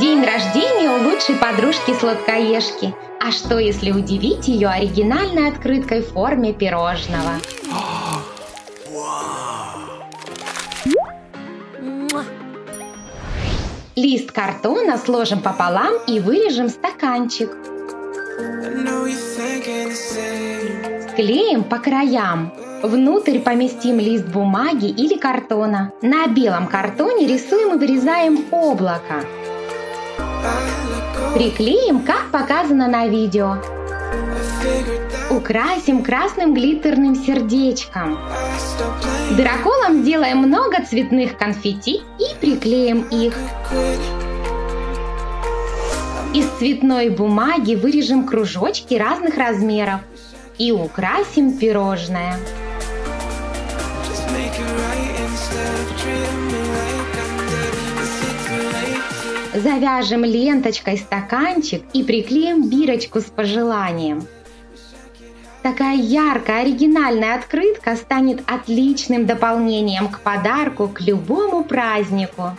День рождения у лучшей подружки-сладкоежки. А что, если удивить ее оригинальной открыткой в форме пирожного? Лист картона сложим пополам и вырежем стаканчик. Склеим по краям. Внутрь поместим лист бумаги или картона. На белом картоне рисуем и вырезаем облако. Приклеим, как показано на видео. Украсим красным глиттерным сердечком. Драколом сделаем много цветных конфетти и приклеим их. Из цветной бумаги вырежем кружочки разных размеров и украсим пирожное. Завяжем ленточкой стаканчик и приклеим бирочку с пожеланием. Такая яркая, оригинальная открытка станет отличным дополнением к подарку к любому празднику.